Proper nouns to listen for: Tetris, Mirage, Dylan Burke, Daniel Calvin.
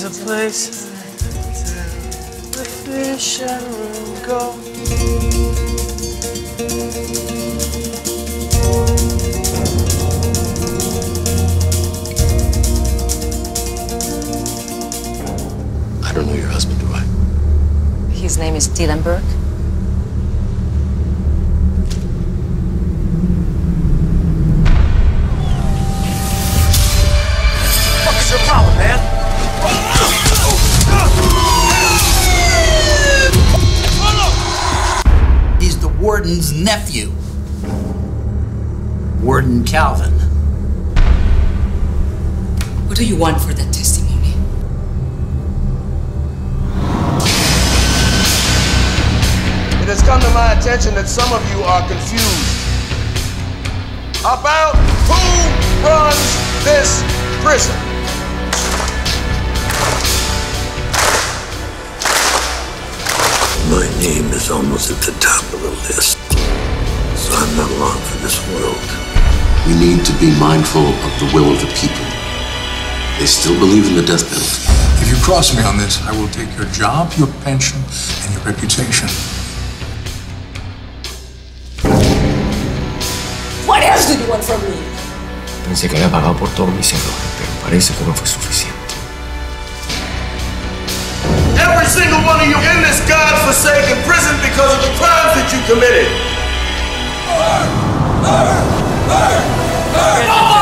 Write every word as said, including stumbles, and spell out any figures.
There's a place in the town where fish and gold. I don't know your husband, do I? His name is Dylan Burke. What's your problem, man? He's the warden's nephew. Warden Calvin. What do you want for that testimony? It has come to my attention that some of you are confused about who runs this prison. My name is almost at the top of the list, so I'm not long for this world. We need to be mindful of the will of the people. They still believe in the death penalty. If you cross me on this, I will take your job, your pension, and your reputation. What else do you want from me? Pensé que había pagado por todos mis errores, pero parece que no fue suficiente. Every single one of you in this godforsaken prison because of the crimes that you committed. Burn, burn, burn, burn.